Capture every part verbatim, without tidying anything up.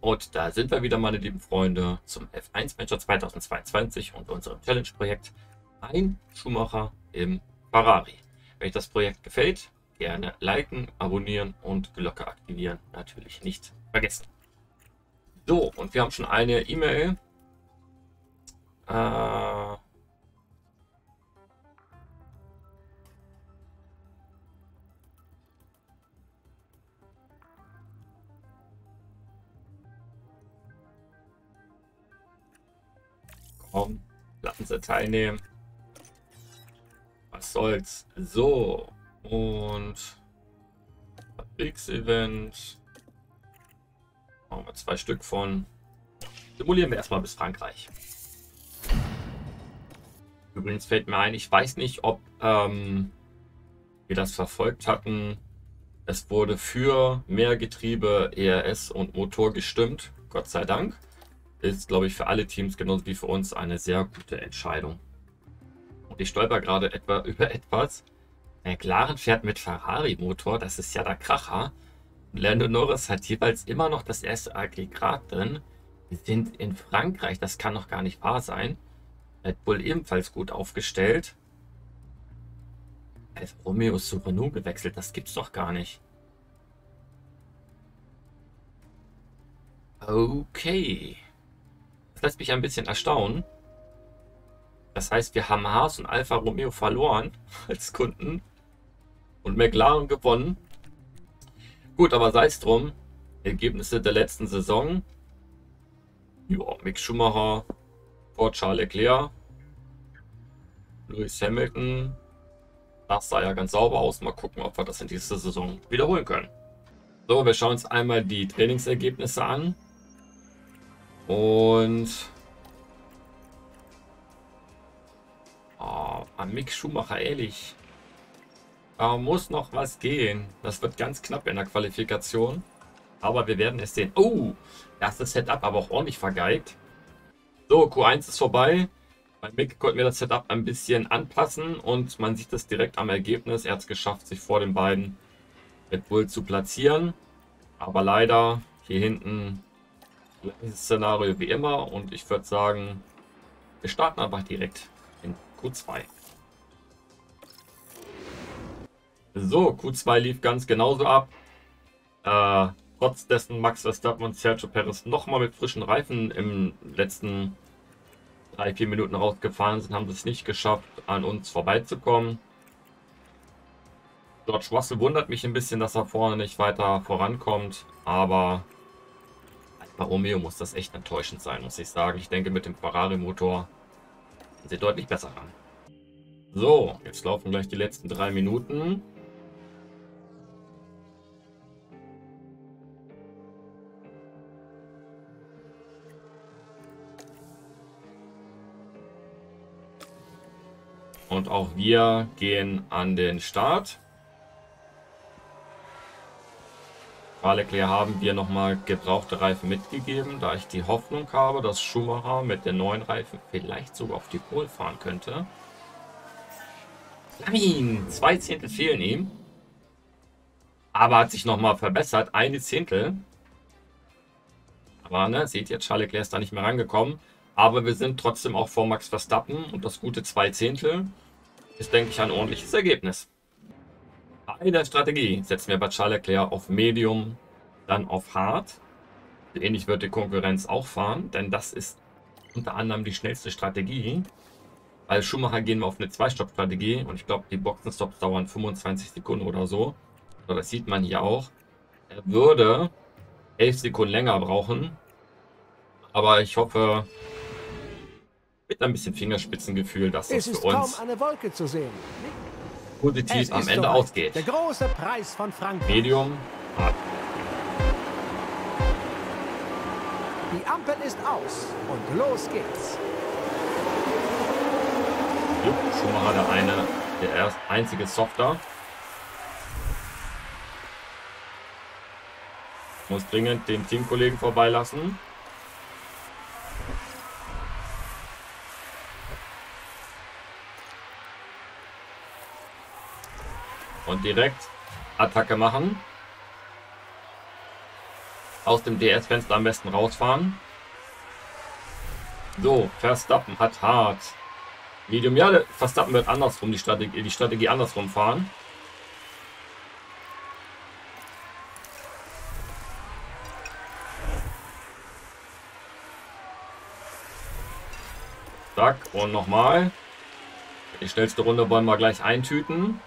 Und da sind wir wieder, meine lieben Freunde, zum F eins Manager zweitausendzweiundzwanzig und unserem Challenge-Projekt Ein Schumacher im Ferrari. Wenn euch das Projekt gefällt, gerne liken, abonnieren und Glocke aktivieren. Natürlich nicht vergessen. So, und wir haben schon eine E-Mail. Äh... Komm, lassen Sie teilnehmen. Was soll's. So, und Fabriksevent. Machen wir zwei Stück von. Simulieren wir erstmal bis Frankreich. Übrigens fällt mir ein, ich weiß nicht, ob ähm, wir das verfolgt hatten. Es wurde für mehr Getriebe, E R S und Motor gestimmt. Gott sei Dank. Ist, glaube ich, für alle Teams genauso wie für uns eine sehr gute Entscheidung. Und ich stolper gerade etwa über etwas. McLaren fährt mit Ferrari-Motor, das ist ja der Kracher. Lando Norris hat jeweils immer noch das erste Aggregat drin. Wir sind in Frankreich, das kann doch gar nicht wahr sein. Red Bull ebenfalls gut aufgestellt. Als Romeo zu Renault gewechselt, das gibt's doch gar nicht. Okay. Das lässt mich ein bisschen erstaunen. Das heißt, wir haben Haas und Alfa Romeo verloren als Kunden und McLaren gewonnen. Gut, aber sei es drum. Ergebnisse der letzten Saison. Jo, Mick Schumacher vor Charles Leclerc. Louis Hamilton. Das sah ja ganz sauber aus. Mal gucken, ob wir das in dieser Saison wiederholen können. So, wir schauen uns einmal die Trainingsergebnisse an. Und oh, an Mick Schumacher, ehrlich, da muss noch was gehen. Das wird ganz knapp in der Qualifikation, aber wir werden es sehen. Oh, erstes Setup aber auch ordentlich vergeigt. So, Q eins ist vorbei. Bei Mick konnten wir das Setup ein bisschen anpassen und man sieht das direkt am Ergebnis. Er hat es geschafft, sich vor den beiden Red Bull zu platzieren, aber leider hier hinten... Gleiches Szenario wie immer und ich würde sagen, wir starten einfach direkt in Q zwei. So, Q zwei lief ganz genauso ab. Äh, trotz dessen Max Verstappen und Sergio Perez nochmal mit frischen Reifen im letzten drei vier Minuten rausgefahren sind, haben es nicht geschafft, an uns vorbeizukommen. George Russell wundert mich ein bisschen, dass er vorne nicht weiter vorankommt, aber... Romeo muss das echt enttäuschend sein, muss ich sagen. Ich denke, mit dem Ferrari-Motor sind sie deutlich besser ran. So, jetzt laufen gleich die letzten drei Minuten. Und auch wir gehen an den Start. Charles Leclerc haben wir nochmal gebrauchte Reifen mitgegeben, da ich die Hoffnung habe, dass Schumacher mit den neuen Reifen vielleicht sogar auf die Pole fahren könnte. Nein, zwei Zehntel fehlen ihm. Aber hat sich nochmal verbessert, eine Zehntel. Aber ne, seht ihr, Charles Leclerc ist da nicht mehr rangekommen. Aber wir sind trotzdem auch vor Max Verstappen und das gute zwei Zehntel ist, denke ich, ein ordentliches Ergebnis. In der Strategie setzen wir bei Charles Leclerc auf Medium, dann auf Hard. Ähnlich wird die Konkurrenz auch fahren, denn das ist unter anderem die schnellste Strategie. Bei Schumacher gehen wir auf eine zwei Stopp Strategie und ich glaube, die Boxenstops dauern fünfundzwanzig Sekunden oder so. So, das sieht man hier auch. Er würde elf Sekunden länger brauchen, aber ich hoffe, mit ein bisschen Fingerspitzengefühl, dass das für uns kaum eine Wolke zu sehen. Positiv am Ende ausgeht. Der große Preis von Frankreich. Medium, hart. Die Ampel ist aus und los geht's. Jupp, Schumacher der eine, der erst einzige Softer. Muss dringend den Teamkollegen vorbeilassen. Und direkt Attacke machen. aus dem D S-Fenster am besten rausfahren. So, Verstappen hat hart. Medium, ja, Verstappen wird andersrum die Strategie, die Strategie andersrum fahren. Zack, und nochmal. Die schnellste Runde wollen wir gleich eintüten.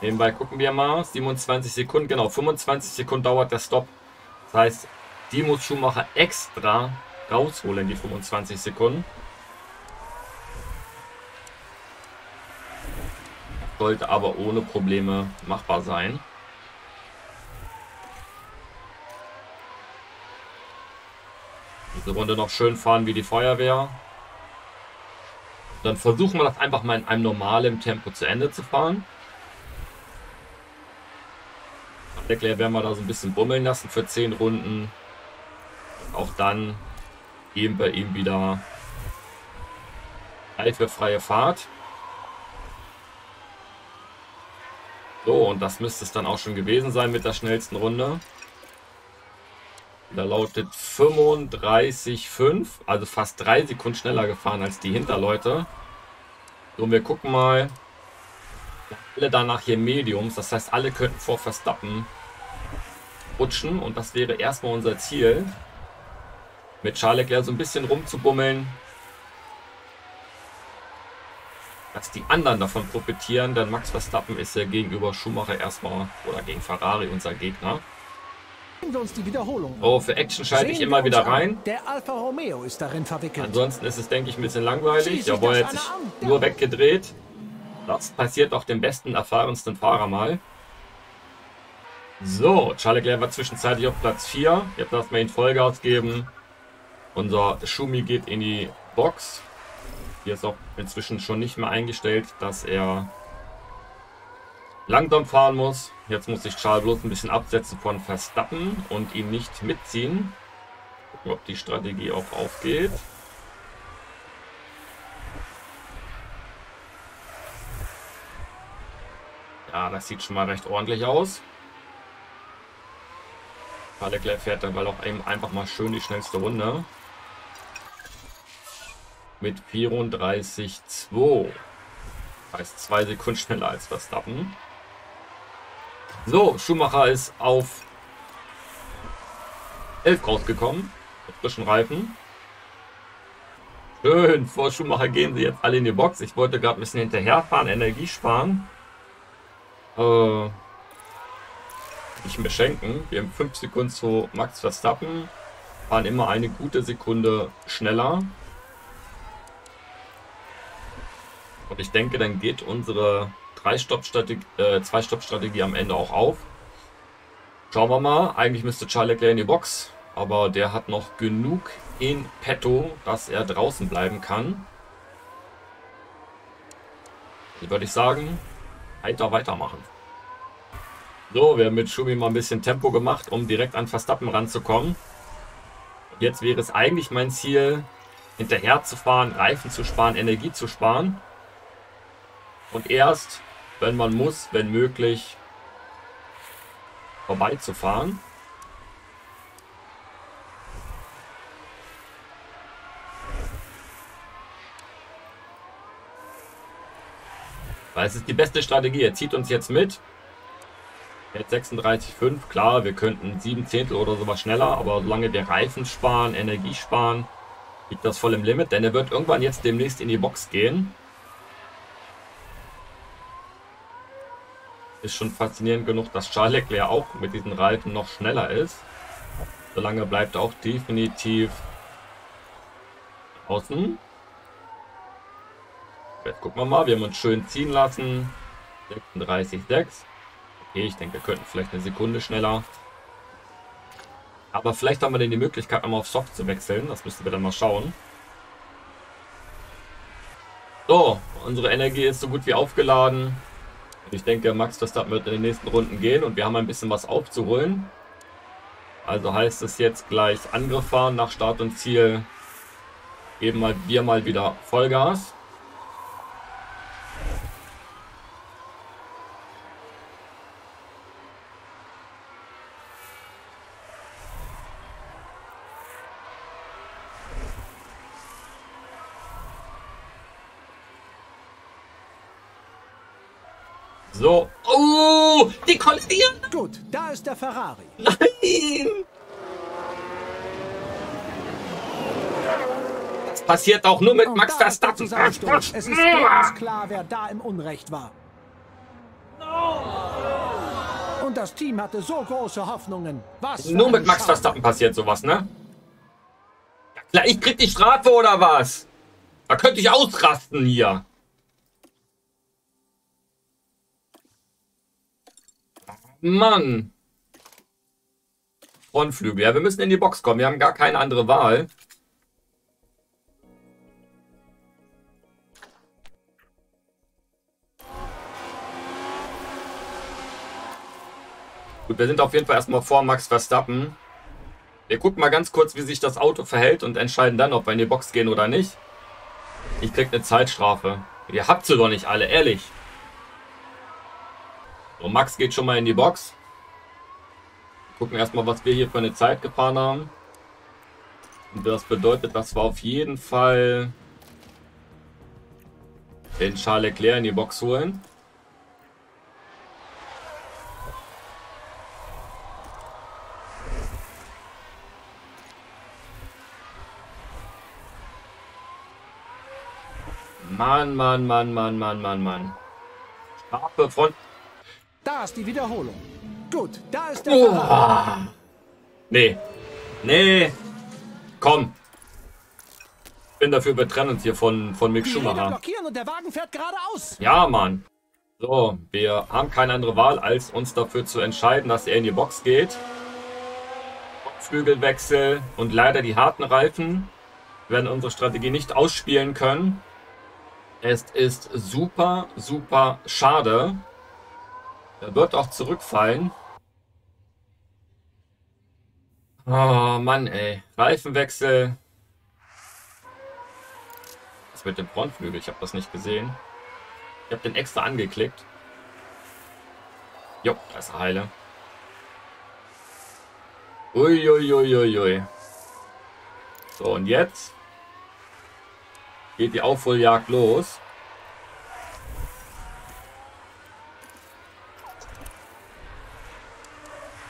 Nebenbei gucken wir mal. siebenundzwanzig Sekunden, genau, fünfundzwanzig Sekunden dauert der Stopp. Das heißt, die muss Schumacher extra rausholen, die fünfundzwanzig Sekunden. Sollte aber ohne Probleme machbar sein. Diese Runde noch schön fahren wie die Feuerwehr. Dann versuchen wir das einfach mal in einem normalen Tempo zu Ende zu fahren. Leclerc werden wir da so ein bisschen bummeln lassen für zehn Runden. Und auch dann geben wir ihm wieder Zeit für freie Fahrt. So, und das müsste es dann auch schon gewesen sein mit der schnellsten Runde. Da lautet fünfunddreißig Komma fünf, also fast drei Sekunden schneller gefahren als die Hinterleute. So, und wir gucken mal. Alle danach hier Mediums, das heißt, alle könnten vor Verstappen rutschen. Und das wäre erstmal unser Ziel. Mit Charles Leclerc so ein bisschen rumzubummeln. Dass die anderen davon profitieren, denn Max Verstappen ist ja gegenüber Schumacher erstmal, oder gegen Ferrari, unser Gegner. Oh, für Action schalte ich immer wieder rein. Der Alfa Romeo ist darin verwickelt. Ansonsten ist es, denke ich, ein bisschen langweilig. Jawohl, jetzt sich nur weggedreht. Das passiert auch dem besten, erfahrensten Fahrer mal. So, Charles Leclerc war zwischenzeitlich auf Platz vier. Jetzt lassen wir ihn Vollgas geben. Unser Schumi geht in die Box. Hier ist auch inzwischen schon nicht mehr eingestellt, dass er langsam fahren muss. Jetzt muss sich Charles bloß ein bisschen absetzen von Verstappen und ihn nicht mitziehen. Gucken, ob die Strategie auch aufgeht. Ja, das sieht schon mal recht ordentlich aus. Charles Leclerc fährt dabei auch eben einfach mal schön die schnellste Runde. Mit vierunddreißig Komma zwei. Das heißt zwei Sekunden schneller als Verstappen. So, Schumacher ist auf elf rausgekommen. Mit frischen Reifen. Schön, vor Schumacher gehen sie jetzt alle in die Box. Ich wollte gerade ein bisschen hinterherfahren, Energie sparen. Äh, nicht mehr schenken. Wir haben fünf Sekunden zu Max Verstappen. Fahren immer eine gute Sekunde schneller. Und ich denke, dann geht unsere Drei-Stopp-Strategie, äh, Zwei-Stopp-Strategie am Ende auch auf. Schauen wir mal. Eigentlich müsste Charles Leclerc in die Box. Aber der hat noch genug in petto, dass er draußen bleiben kann. Also würde ich sagen, heiter weitermachen. So, wir haben mit Schumi mal ein bisschen Tempo gemacht, um direkt an Verstappen ranzukommen. Und jetzt wäre es eigentlich mein Ziel, hinterher zu fahren, Reifen zu sparen, Energie zu sparen. Und erst, wenn man muss, wenn möglich, vorbeizufahren. Weil es ist die beste Strategie. Er zieht uns jetzt mit. Jetzt sechsunddreißig Komma fünf. Klar, wir könnten sieben Zehntel oder sowas schneller. Aber solange wir Reifen sparen, Energie sparen, liegt das voll im Limit. Denn er wird irgendwann jetzt demnächst in die Box gehen. Ist schon faszinierend genug, dass Charles Leclerc auch mit diesen Reifen noch schneller ist. Solange bleibt er auch definitiv außen. Jetzt gucken wir mal, wir haben uns schön ziehen lassen. sechsunddreißig Komma sechs. Okay, ich denke, wir könnten vielleicht eine Sekunde schneller. Aber vielleicht haben wir denn die Möglichkeit, einmal auf Soft zu wechseln. Das müssen wir dann mal schauen. So, unsere Energie ist so gut wie aufgeladen. Ich denke, Max Verstappen wird in den nächsten Runden gehen und wir haben ein bisschen was aufzuholen. Also heißt es jetzt gleich Angriff fahren nach Start und Ziel. Geben mal wir mal wieder Vollgas. So. Oh, die kollidieren. Gut, da ist der Ferrari. Nein. Das passiert auch nur mit Und Max Verstappen. Es ist ganz klar, wer da im Unrecht war. No. Und das Team hatte so große Hoffnungen. Was nur mit Max Verstappen passiert sowas, ne? Ja, klar, ich krieg die Strafe oder was? Da könnte ich ausrasten hier. Mann. Frontflügel. Ja, wir müssen in die Box kommen. Wir haben gar keine andere Wahl. Gut, wir sind auf jeden Fall erstmal vor Max Verstappen. Wir gucken mal ganz kurz, wie sich das Auto verhält und entscheiden dann, ob wir in die Box gehen oder nicht. Ich krieg eine Zeitstrafe. Ihr habt sie doch nicht alle, ehrlich. So, Max geht schon mal in die Box. Gucken erstmal, was wir hier für eine Zeit gefahren haben. Und das bedeutet, dass wir auf jeden Fall den Charles Leclerc in die Box holen. Mann, Mann, Mann, Mann, Mann, Mann, Mann. Strafe von... Da ist die Wiederholung. Gut, da ist der... Oh. Nee. Nee. Komm. Ich bin dafür, wir trennen uns hier von, von Mick Schumacher. Die blockieren und der Wagen fährt geradeaus. Ja, Mann. So, wir haben keine andere Wahl, als uns dafür zu entscheiden, dass er in die Box geht. Flügelwechsel und leider die harten Reifen. Wir werden unsere Strategie nicht ausspielen können. Es ist super, super schade. Er wird auch zurückfallen. Oh Mann, ey. Reifenwechsel. Was mit dem Frontflügel? Ich habe das nicht gesehen. Ich habe den extra angeklickt. Jo, da ist eine Heile. Uiuiuiuiui. So, und jetzt geht die Aufholjagd los.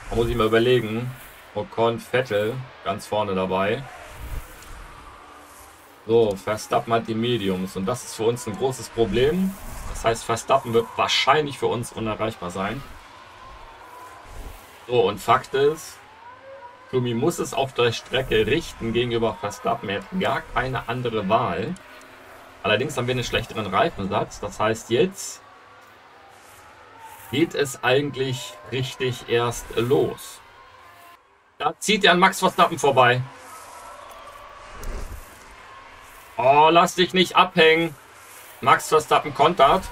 Da muss ich mal überlegen. Ocon, Vettel ganz vorne dabei. So, Verstappen hat die Mediums und das ist für uns ein großes Problem. Das heißt, Verstappen wird wahrscheinlich für uns unerreichbar sein. So, und Fakt ist, Klumi muss es auf der Strecke richten gegenüber Verstappen. Er hat gar keine andere Wahl. Allerdings haben wir einen schlechteren Reifensatz. Das heißt, jetzt geht es eigentlich richtig erst los. Da zieht er an Max Verstappen vorbei. Oh, lass dich nicht abhängen. Max Verstappen kontert.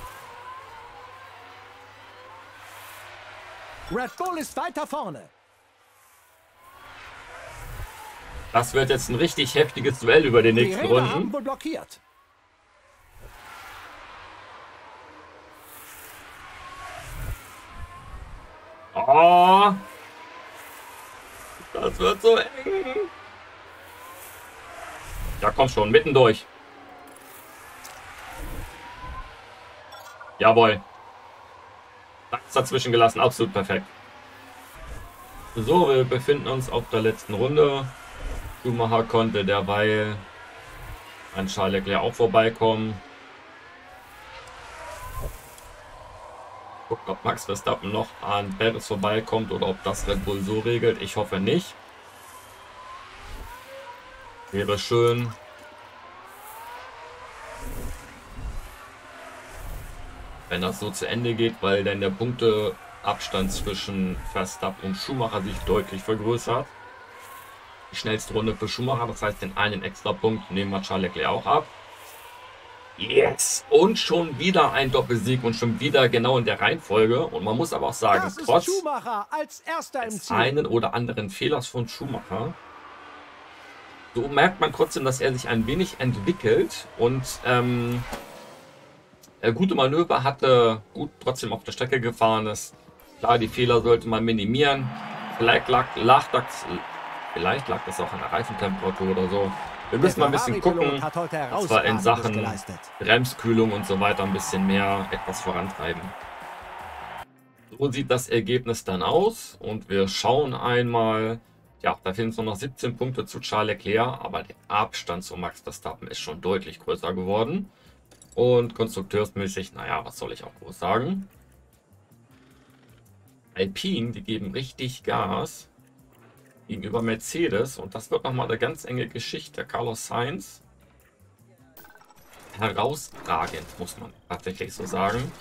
Red Bull ist weiter vorne. Das wird jetzt ein richtig heftiges Duell über die nächsten Runden. Die Räder haben wohl blockiert. Oh, das wird so eng. Ja, komm schon, mitten durch. Jawohl. Nichts dazwischen gelassen, absolut perfekt. So, wir befinden uns auf der letzten Runde. Schumacher konnte derweil an Charles Leclerc auch vorbeikommen. Gucken, ob Max Verstappen noch an Perez vorbeikommt oder ob das Red Bull so regelt. Ich hoffe nicht. Wäre schön. Wenn das so zu Ende geht, weil dann der Punkteabstand zwischen Verstappen und Schumacher sich deutlich vergrößert. Die schnellste Runde für Schumacher, das heißt den einen extra Punkt nehmen wir Charles Leclerc auch ab. Yes! Und schon wieder ein Doppelsieg und schon wieder genau in der Reihenfolge. Und man muss aber auch sagen, trotz Schumacher als erster im Ziel. Einen oder anderen Fehlers von Schumacher, so merkt man trotzdem, dass er sich ein wenig entwickelt und ähm, gute Manöver hatte, gut trotzdem auf der Strecke gefahren ist. Klar, die Fehler sollte man minimieren. Vielleicht lag, lag, das, vielleicht lag das auch an der Reifentemperatur oder so. Wir müssen mal ein bisschen gucken, dass wir in Sachen Bremskühlung und so weiter ein bisschen mehr etwas vorantreiben. so sieht das Ergebnis dann aus. Und wir schauen einmal. Ja, da fehlen es nur noch siebzehn Punkte zu Charles Leclerc, aber der Abstand zu Max Verstappen ist schon deutlich größer geworden. Und konstrukteursmäßig, naja, was soll ich auch groß sagen? Alpine, die geben richtig Gas gegenüber Mercedes und das wird nochmal eine ganz enge Geschichte. Carlos Sainz, herausragend, muss man tatsächlich so sagen.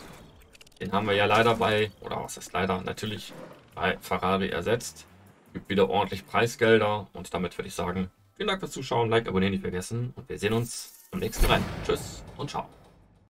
Den haben wir ja leider bei, oder was ist leider, natürlich bei Ferrari ersetzt. Gibt wieder ordentlich Preisgelder und damit würde ich sagen, vielen Dank fürs Zuschauen, Like, Abonnieren nicht vergessen und wir sehen uns im nächsten Rennen. Tschüss und ciao.